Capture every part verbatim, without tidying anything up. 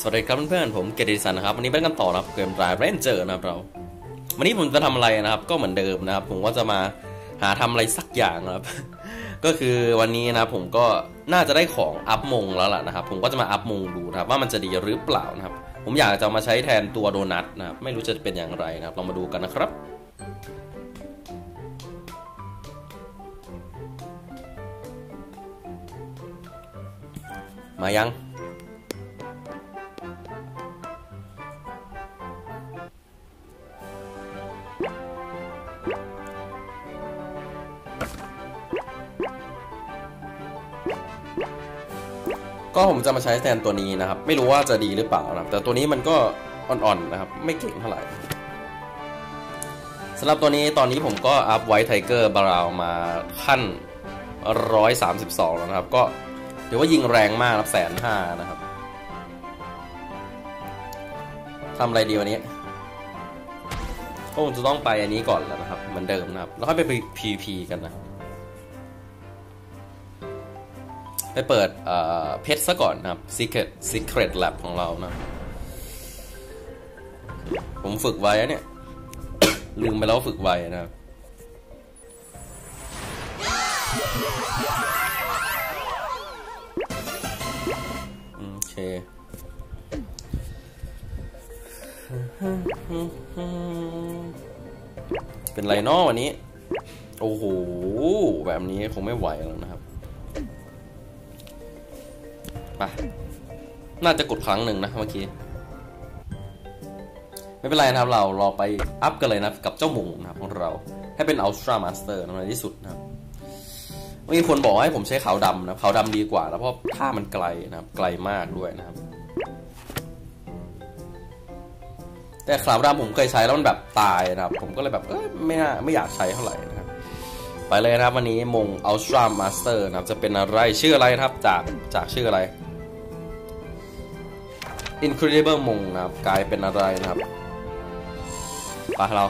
สวัสดีครับเพื่อนๆผมเกดิสันนะครับวันนี้เป็นกันต่อนะครับเกม Drive Ranger นะครับเราวันนี้ผมจะทำอะไรนะครับก็เหมือนเดิมนะครับผมว่าจะมาหาทำอะไรสักอย่างนะครับ ก็คือวันนี้นะผมก็น่าจะได้ของอัพมงแล้วล่ะนะครับผมก็จะมาอัพมงดูนะครับว่ามันจะดีหรือเปล่านะครับผมอยากจะมาใช้แทนตัวโดนัทนะครับไม่รู้จะเป็นอย่างไรนะครับลองมาดูกันนะครับมายังก็ผมจะมาใช้แทนตัวนี้นะครับไม่รู้ว่าจะดีหรือเปล่านะครับแต่ตัวนี้มันก็อ่อนๆนะครับไม่เก่งเท่าไหร่สำหรับตัวนี้ตอนนี้ผมก็อัพไวท์ไทเกอร์บาราวมาขั้นหนึ่งร้อยสามสิบสองแล้วนะครับก็เดี๋ยวว่ายิงแรงมากครับแสนห้านะครับทำอะไรดีวันนี้ก็คงจะต้องไปอันนี้ก่อนแล้วนะครับเหมือนเดิมนะครับแล้วค่อยไป พี พี กันนะไปเปิดเอ่อเพชรซะก่อนนะครับ Secret Secret Lab ของเรานะผมฝึกไว้เนี่ย ลืมไปแล้วฝึกไว้นะครับโอเคเป็นไรนอวันนี้โอ้โหแบบนี้คงไม่ไหวแล้วนะครับไปน่าจะกดครั้งหนึ่งนะเมื่อกี้ไม่เป็นไรนะครับเรารอไปอัพกันเลยนะกับเจ้าหมูนะครับของเราให้เป็น Ultra Master ในที่สุดนะครับมีคนบอกให้ผมใช้ขาวดำนะขาวดำดีกว่าแล้วเพราะท่ามันไกลนะครับไกลมากด้วยนะครับแต่ขาวดำผมเคยใช้แล้วมันแบบตายนะครับผมก็เลยแบบเออไม่น่าไม่อยากใช้เท่าไหร่นะครับไปเลยนะครับวันนี้มง Ultra Master นะครับจะเป็นอะไรชื่ออะไรครับจากจากชื่ออะไร Incredible มงนะครับกลายเป็นอะไรนะครับไปเรา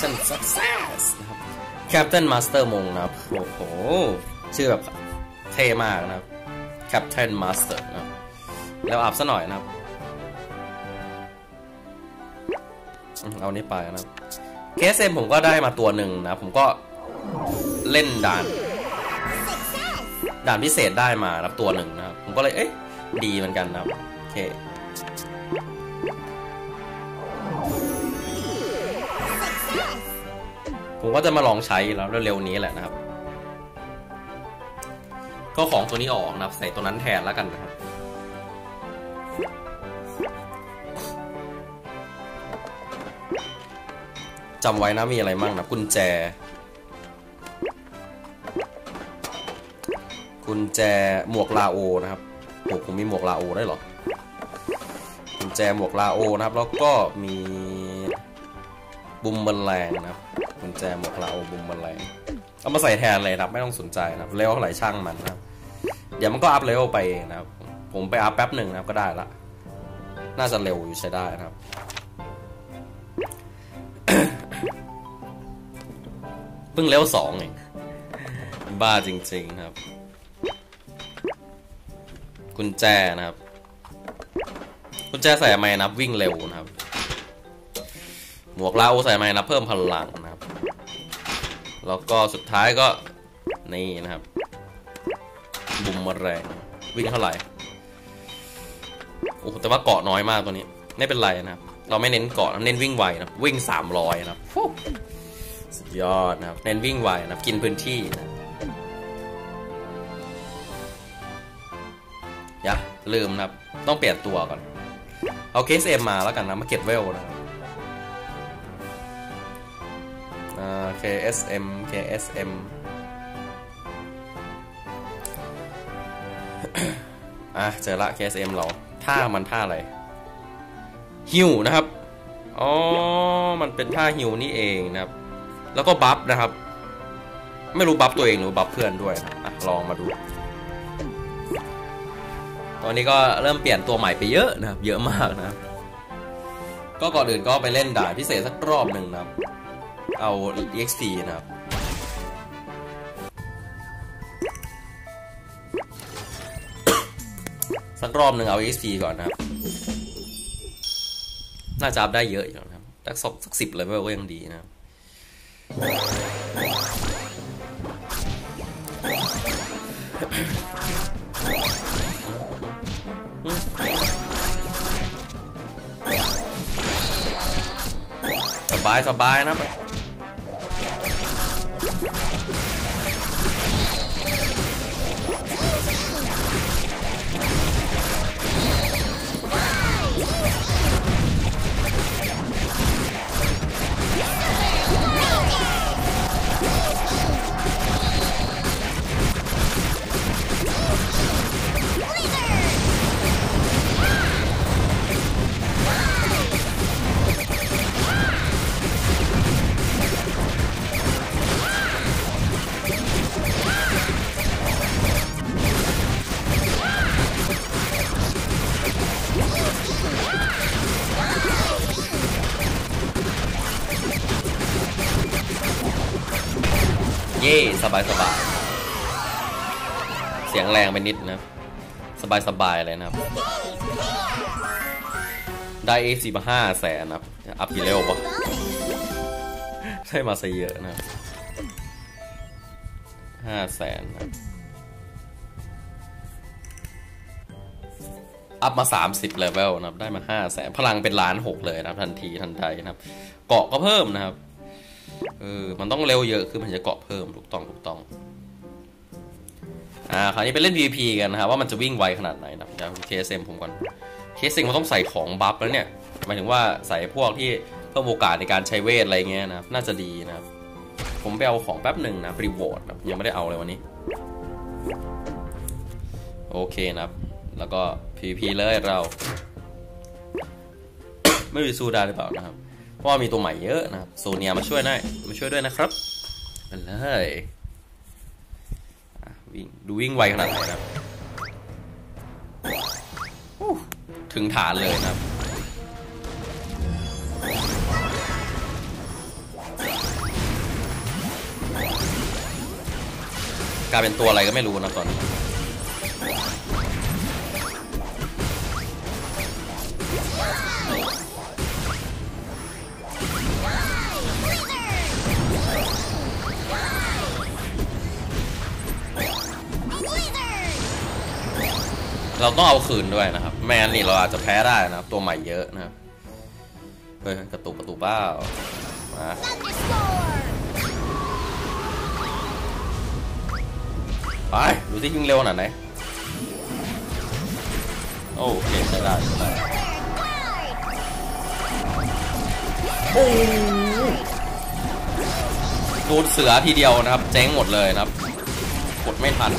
ฉัน success นะครับ Captain Master มงนะครับโอ้โหชื่อแบบเท่มากนะครับ Captain Master นะครับแล้วอัพซะหน่อยนะครับเอานี้ไปนะครับเคสเอ็มผมก็ได้มาตัวหนึ่งนะผมก็เล่นด่านด่านพิเศษได้มานะตัวหนึ่งนะครับผมก็เลยเอ๊ะดีเหมือนกันนะครับโอเคผมก็จะมาลองใช้แล้วเร็วๆนี้แหละนะครับก็ของตัวนี้ออกนะครับใส่ตัวนั้นแทนแล้วกันนะครับจำไว้นะมีอะไรมั่งนะกุญแจกุญแจหมวกลาโอนะครับโอ้ผมมีหมวกลาโอได้หรอกุญแจหมวกลาโอนะครับแล้วก็มีบุมเบอร์แรงนะครับกุญแจหมวกลาโอบุมเบอร์แรงเอามาใส่แทนเลยนะไม่ต้องสนใจนะเลเวลเท่าไหร่ช่างมันนะเดี๋ยวมันก็อัพเลเวลไปเองนะครับผมไปอัพแป๊บหนึ่งนะครับก็ได้ละน่าจะเร็วอยู่ใช้ได้นะครับเพิ่งเลเวลสองเองบ้าจริงๆครับกุญแจนะครับกุญแจใส่ไม้นับวิ่งเร็วนะครับหมวกลาโอใส่ไม้นับเพิ่มพลังนะครับแล้วก็สุดท้ายก็นี่นะครับบุ่มมาแรงวิ่งเท่าไหร่โอ้แต่ว่าเกาะน้อยมากตัวนี้ไม่เป็นไรนะครับเราไม่เน้นเกาะเน้นวิ่งไวนะวิ่งสามร้อยนะครับสุดยอดนะครับเน้นวิ่งไวนะกินพื้นที่นะยะลืมนะครับต้องเปลี่ยนตัวก่อนเอาเคสเอ็มมาแล้วกันนะมาเก็บเวลนะอ่า เค เอส เอ็ม เค เอส เอ็ม อ่ะเจอละ เค เอส เอ็ม เราท่ามันท่าอะไรฮิวนะครับอ๋อมันเป็นท่าฮิวนี่เองนะครับแล้วก็บัฟนะครับไม่รู้บัฟตัวเองหรือบัฟเพื่อนด้วยอ่ะลองมาดูตอนนี้ก็เริ่มเปลี่ยนตัวใหม่ไปเยอะนะครับเยอะมากนะก็ก่อนอื่นก็ไปเล่นด่านพิเศษสักรอบหนึ่งนะครับเอา อี เอ็กซ์ พี นะครับ สักรอบหนึ่งเอา เอ็กซ์ พี ก่อนนะครับน่าจะอัพได้เยอะอยู่นะครับสักสองสักสิบเลยก็ยังดีนะครับสบายสบายนะเย่สบายสบายเสียงแรงไปนิดนะสบายสบายเลยนะครับได้ เอฟ ซี มาห้าแสนนะครับอัพกี่เร็วปะใช่มาซะเยอะนะห้าแสนนะอัพมาสามสิบเลเวลนะครับได้มาห้าแสนพลังเป็นล้านหกเลยนะครับทันทีทันใดนะครับเกาะก็เพิ่มนะครับเออมันต้องเร็วเยอะคือมันจะเกาะเพิ่มถูกต้องถูกต้องอ่าคราวนี้ไปเล่น พี วี พี กันนะครับว่ามันจะวิ่งไวขนาดไหนนะเดี๋ยวเคสเอ็มผมก่อนเคสเอ็มมันต้องใส่ของบัฟแล้วเนี่ยหมายถึงว่าใส่พวกที่เพิ่มโอกาสในการใช้เวทอะไรเงี้ยนะครับน่าจะดีนะครับผมไปเอาของแป๊บหนึ่งนะรีโวดนะยังไม่ได้เอาเลยวันนี้โอเคนะครับแล้วก็ พี วี พี เลยเราไม่รู้สู้ได้หรือเปล่านะครับเพราะมีตัวใหม่เยอะนะครับโซเนียมาช่วยได้มาช่วยด้วยนะครับไปเลยวิ่งดูวิ่งไวขนาดไหนนะถึงฐานเลยนะครับกลายเป็นตัวอะไรก็ไม่รู้นะตอนนี้เราต้องเอาคืนด้วยนะครับแมนนี่เราอาจจะแพ้ได้นะครับตัวใหม่เยอะนะครับเฮ้ยกระตุกกระตุกบ้ามาไปดูที่ยิงเร็วขนาดไหนโอเคใช่ได้ใช่ได้โอ้โดนเสือทีเดียวนะครับเจ๊งหมดเลยนะครับกดไม่ทัน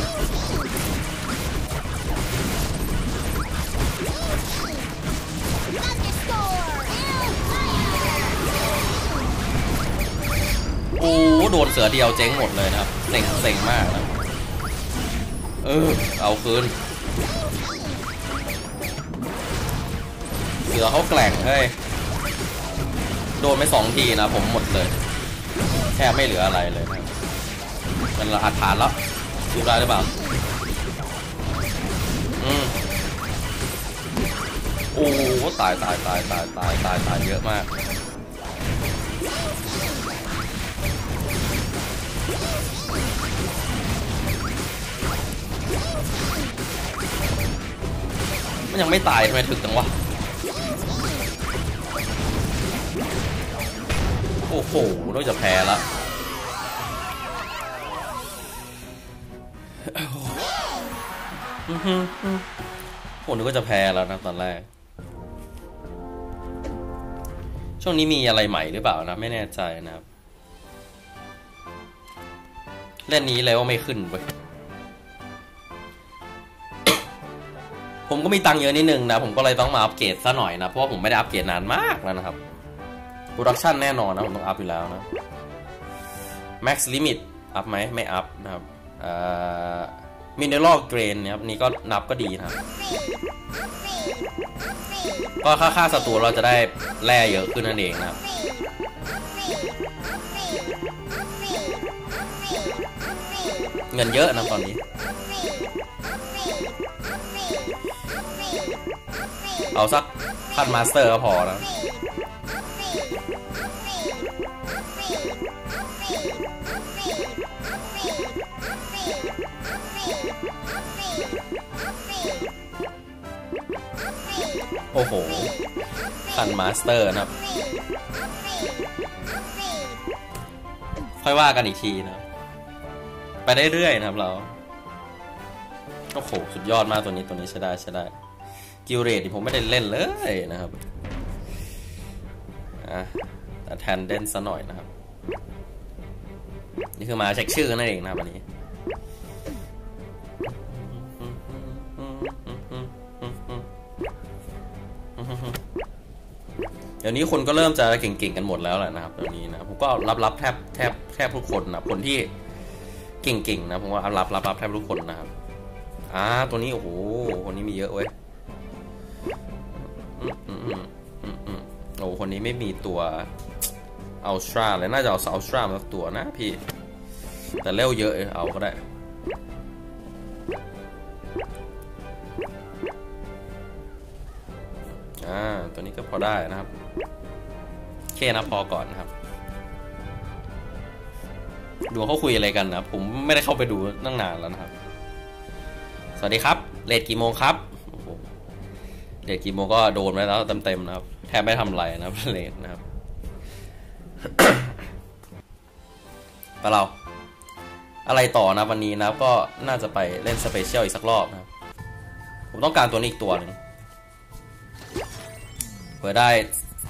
โอ้โดนเสือเดียวเจ๊งหมดเลยนะครับเซ็งเซ็งมากนะเออเอาคืนเสือเขาแกล่งเฮ้ยโดนไปสองทีนะผมหมดเลยแทบไม่เหลืออะไรเลยนะมันละอัดฐานแล้วดูได้หรือเปล่าอืมโอ้ตายตายตายตายตายตายตายเยอะมากมันยังไม่ตายทำไมถึกจังวะโอ้โหเราจะแพ้ละผมนึกว่าจะแพ้แล้วนะตอนแรกช่วงนี้มีอะไรใหม่หรือเปล่านะไม่แน่ใจนะครับเล่นนี้เลยว่าไม่ขึ้นไปผมก็มีตังค์เยอะนิดนึงนะผมก็เลยต้องมาอัปเกรดซะหน่อยนะเพราะว่าผมไม่ได้อัปเกรดนานมากแล้วนะครับโปรดักชันแน่นอนนะผมต้องอัพอยู่แล้วนะ Max Limit อัพไหมไม่อัพนะครับมินเนอรัลเกรนนะครับนี่ก็นับก็ดีนะครับก็ค่าค่าศัตรูเราจะได้แร่เยอะขึ้นนั่นเองนะครับเงินเยอะนะตอนนี้ เอาสักขั้นมาสเตอร์ก็พอแล้วโอ้โหขั้นมาสเตอร์นะครับค่อยว่ากันอีกทีนะไปได้เรื่อยนะครับเราโอ้โหสุดยอดมากตัวนี้ตัวนี้ใช้ได้ใช้ได้กิลเรดผมไม่ได้เล่นเลยนะครับอ่ะแต่แทนเด่นซะหน่อยนะครับนี่คือมาเช็คชื่อนั่นเองนะครับวันนี้เดี๋ยวนี้คนก็เริ่มจะเก่งๆกันหมดแล้วแหละนะครับเดี๋ยวนี้นะผมก็รับๆแทบแทบแทบทุกคนนะคนที่เก่งๆนะผมว่ารับรับรับแทบทุกคนนะครับอ่าตัวนี้โอ้โหคนนี้มีเยอะเว้ยโอ้คนนี้ไม่มีตัวอัลตร้าเลยน่าจะเอาอัลตร้ามาสักตัวนะพี่แต่เร็วเยอะเอาก็ได้อ่าตัวนี้ก็พอได้นะครับแค่นะพอก่อนนะครับดูเขาคุยอะไรกันนะผมไม่ได้เข้าไปดูตั้งนานแล้วนะครับสวัสดีครับเลทกี่โมงครับโอ้โหเลทกี่โมงก็โดนไปแล้วเต็มๆนะครับแทบไม่ทำอะไรนะครับเลทนะครับ ไปเราอะไรต่อนะวันนี้นะก็น่าจะไปเล่นสเปเชียลอีกสักรอบนะครับผมต้องการตัวนี้อีกตัวนึงเผื่อได้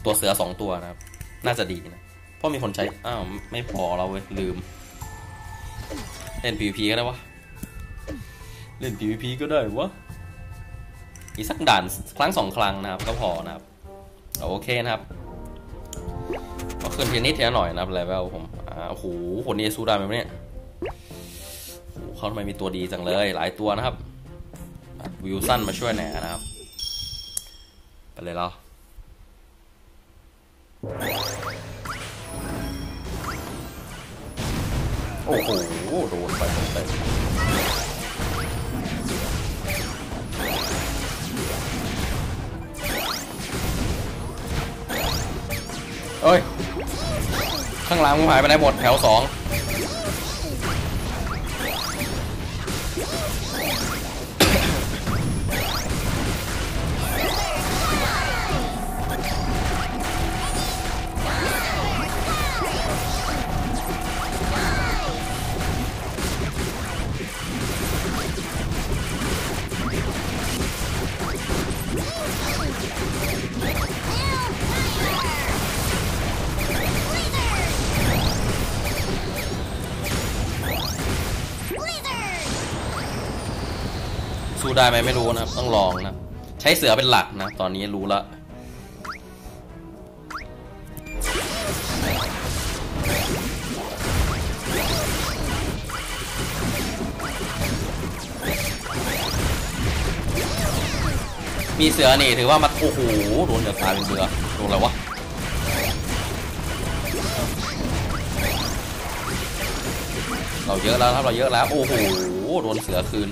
ตัวเสือสองตัวนะครับน่าจะดีนะเพราะมีคนใช้อ้าวไม่พอเราเว้ยลืมเล่น พี วี พี ก็ได้วะเล่น พี วี พี ก็ได้วะอีกสักด่านครั้งสองครั้งนะครับก็พอนะครับโอเคนะครับก็ขึ้นทีนิดทีหน่อยนะครับเลเวลผมอ่าโอ้โหคนนี้สู้ได้ไหมเนี่ยโอ้โหเขาทำไมมีตัวดีจังเลยหลายตัวนะครับวิลสันมาช่วยแหน่นะครับไปเลยเราโอ้โหโดนไปเต็มเอ้ยข้างหลังมึงหายไปไหนหมดแถวสองได้ไหมไม่รู้นะครับต้องลองนะใช้เสือเป็นหลักนะตอนนี้รู้ละมีเสือนี่ถือว่ามันโอ้โหโดนเดือดตายเป็นเสือโดนอะไรวะเราเยอะแล้วครับเราเยอะแล้วโอ้โหโดนเสือคืน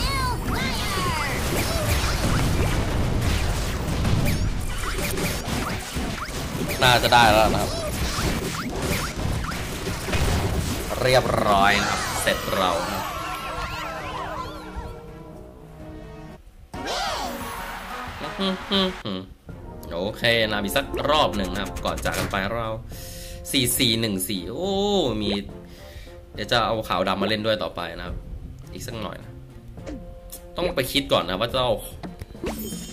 น่าจะได้แล้วนะครับเรียบร้อยนะครับเสร็จเรานะโอเคนะมีสักรอบหนึ่งนะครับก่อนจากกันไปเราสี่ สี่ หนึ่ง สี่โอ้มีเดี๋ยวจะเอาขาวดำมาเล่นด้วยต่อไปนะครับอีกสักหน่อยนะต้องไปคิดก่อนนะว่าเจ้า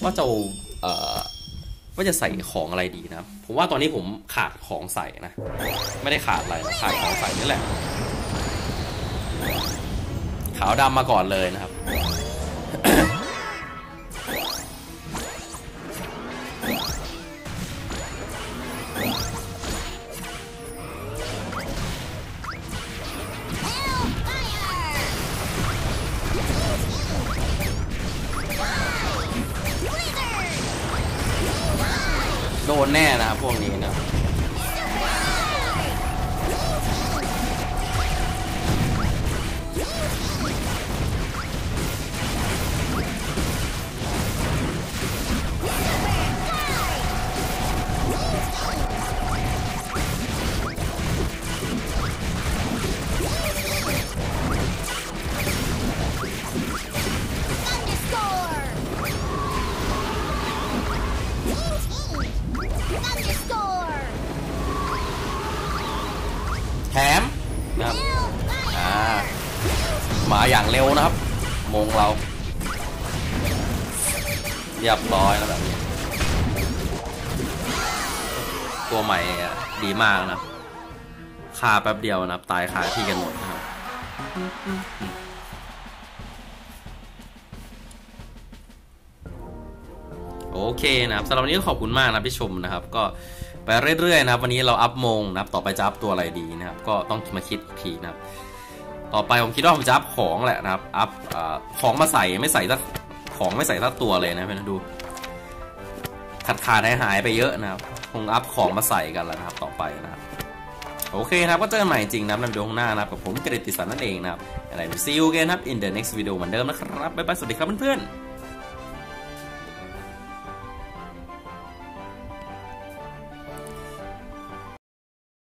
ว่าเจ้าเอ่อว่าจะใส่ของอะไรดีนะผมว่าตอนนี้ผมขาดของใส่นะไม่ได้ขาดอะไรขาดของใส่นี่แหละขาวดำมาก่อนเลยนะครับ นแน่นะพวกนี้นะแถมนะครับอ่ามาอย่างเร็วนะครับมงเราเรียบร้อยแล้วแบบนี้ตัวใหม่ดีมากนะฆ่าแป๊บเดียวนะตายคาที่กันหมดนะครับโอเคนะครับสำหรับวันนี้ขอบคุณมากนะที่ชมนะครับก็ไปเรื่อยๆนะครับวันนี้เราอัพมงนะครับต่อไปจะอัพตัวอะไรดีนะครับก็ต้องมาคิดทีนะครับต่อไปผมคิดว่าผมจะอัพของแหละนะครับอัพของมาใส่ไม่ใส่สักของไม่ใส่สักตัวเลยนะเพื่อนดูขาดขาดหายหายไปเยอะนะครับคงอัพของมาใส่กันแล้วนะครับต่อไปนะครับโอเคนะครับก็เจอกันใหม่จริงนะครับในวิดีโอข้างหน้านะครับกับผมกฤติสันนั่นเองนะครับอะไร see you again ครับ in the next video เหมือนเดิมนะครับบ๊ายบายสวัสดีครับเพื่อนๆ